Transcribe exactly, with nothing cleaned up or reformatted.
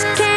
just can't.